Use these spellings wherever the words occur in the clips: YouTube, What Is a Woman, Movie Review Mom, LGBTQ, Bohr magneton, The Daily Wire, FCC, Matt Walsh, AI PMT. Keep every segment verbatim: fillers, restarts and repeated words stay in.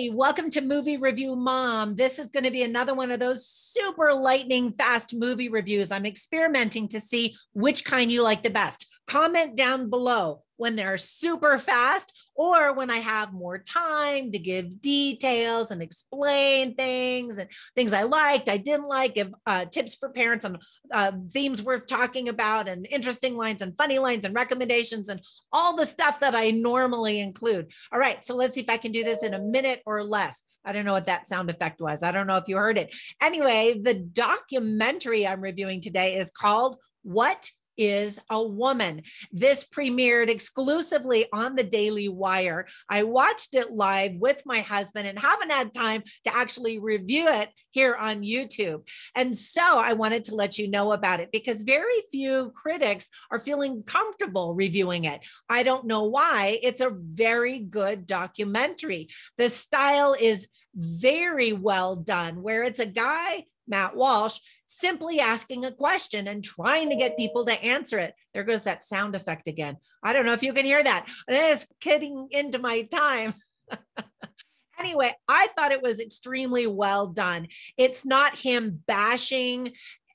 Hey, welcome to Movie Review Mom. This is going to be another one of those super lightning fast movie reviews. I'm experimenting to see which kind you like the best. Comment down below when they're super fast or when I have more time to give details and explain things and things I liked, I didn't like, give uh, tips for parents on uh, themes worth talking about and interesting lines and funny lines and recommendations and all the stuff that I normally include. All right, so let's see if I can do this in a minute or less. I don't know what that sound effect was. I don't know if you heard it. Anyway, the documentary I'm reviewing today is called What Is a Woman? This premiered exclusively on The Daily Wire. I watched it live with my husband and haven't had time to actually review it here on YouTube. And so I wanted to let you know about it because very few critics are feeling comfortable reviewing it. I don't know why. It's a very good documentary. The style is very well done, where it's a guy, Matt Walsh, simply asking a question and trying to get people to answer it. There goes that sound effect again. I don't know if you can hear that. This is getting into my time. Anyway, I thought it was extremely well done. It's not him bashing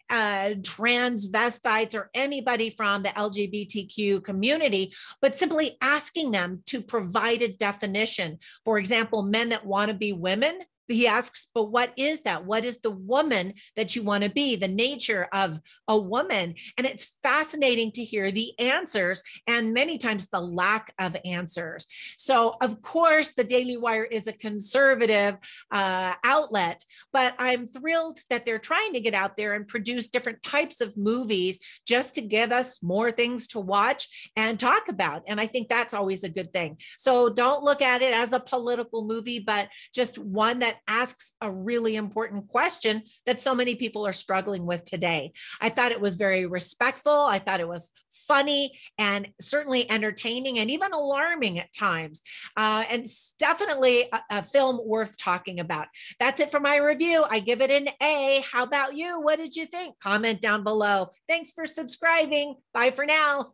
uh, transvestites or anybody from the L G B T Q community, but simply asking them to provide a definition. For example, men that want to be women, he asks, but what is that? What is the woman that you want to be? The nature of a woman. And it's fascinating to hear the answers and many times the lack of answers. So of course, the Daily Wire is a conservative uh, outlet, but I'm thrilled that they're trying to get out there and produce different types of movies just to give us more things to watch and talk about. And I think that's always a good thing. So don't look at it as a political movie, but just one that asks a really important question that so many people are struggling with today. I thought it was very respectful. I thought it was funny and certainly entertaining and even alarming at times. Uh, and definitely a, a film worth talking about. That's it for my review. I give it an A. How about you? What did you think? Comment down below. Thanks for subscribing. Bye for now.